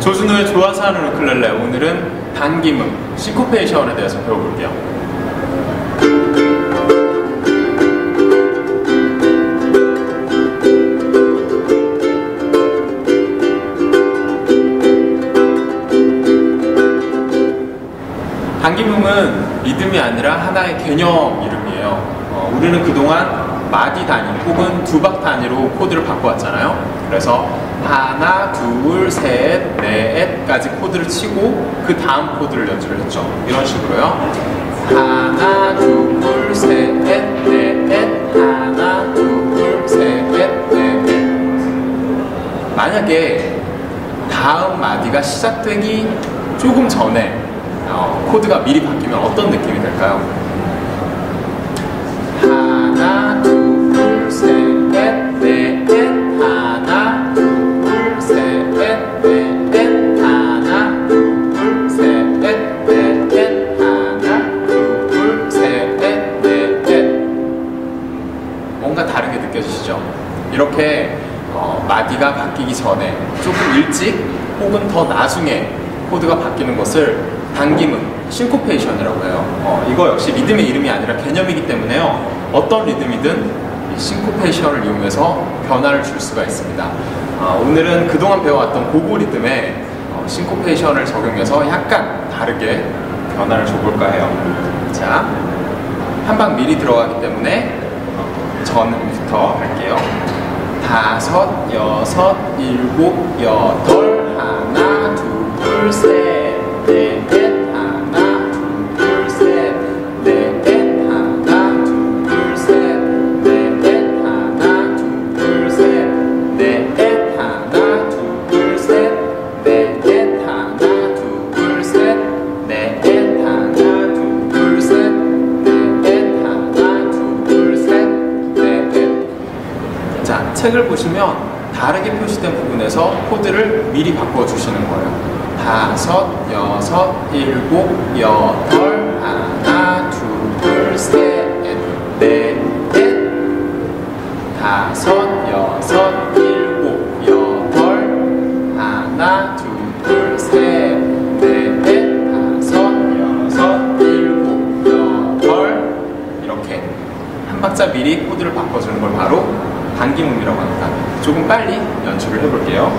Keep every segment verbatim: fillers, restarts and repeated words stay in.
조준호의 좋아서 하는 우쿨렐레, 오늘은 당김음, 싱코페이션에 대해서 배워볼게요. 당김음은 리듬이 아니라 하나의 개념 이름이에요. 어, 우리는 그동안 마디 단위 혹은 두박 단위로 코드를 바꿔왔잖아요. 그래서 하나, 둘, 셋, 넷까지 코드를 치고 그 다음 코드를 연주를 했죠. 이런 식으로요. 하나, 둘, 셋, 넷, 하나, 둘, 셋, 넷. 만약에 다음 마디가 시작되기 조금 전에 어, 코드가 미리 바뀌면 어떤 느낌이 될까요? 하나, 둘, 셋, 넷, 넷, 하나, 둘, 셋, 넷, 넷, 하나, 둘, 셋, 넷, 넷, 하나, 둘, 셋, 넷, 넷. 뭔가 다르게 느껴지시죠? 이렇게 어, 마디가 바뀌기 전에 조금 일찍 혹은 더 나중에 코드가 바뀌는 것을 당김음, 싱코페이션이라고 해요. 어, 이거 역시 리듬의 이름이 아니라 개념이기 때문에요. 어떤 리듬이든 싱코페이션을 이용해서 변화를 줄 수가 있습니다. 어, 오늘은 그동안 배워왔던 고고 리듬에 어, 싱코페이션을 적용해서 약간 다르게 변화를 줘볼까 해요. 자, 한 방 미리 들어가기 때문에 전부터 할게요. 다섯, 여섯, 일곱, 여덟, 하나, 둘, 셋, 넷, 하나, 둘, 셋, 넷, 책을 보시면 다르게 표시된 부분에서 코드를 미리 바꿔주시는 거예요. 다섯, 여섯, 일곱, 여덟, 하나, 둘, 셋, 넷, 넷. 다섯, 여섯, 일곱, 여덟, 하나, 둘, 셋, 넷, 넷. 다섯, 여섯, 일곱, 여덟. 이렇게 한 박자 미리 코드를 바꿔주는 걸 바로 당김음이라고 합니다. 조금 빨리 연습을 해볼게요.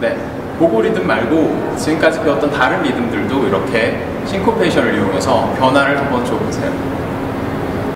네, 고고 리듬 말고 지금까지 배웠던 다른 리듬들도 이렇게 싱코페이션을 이용해서 변화를 한번 줘보세요.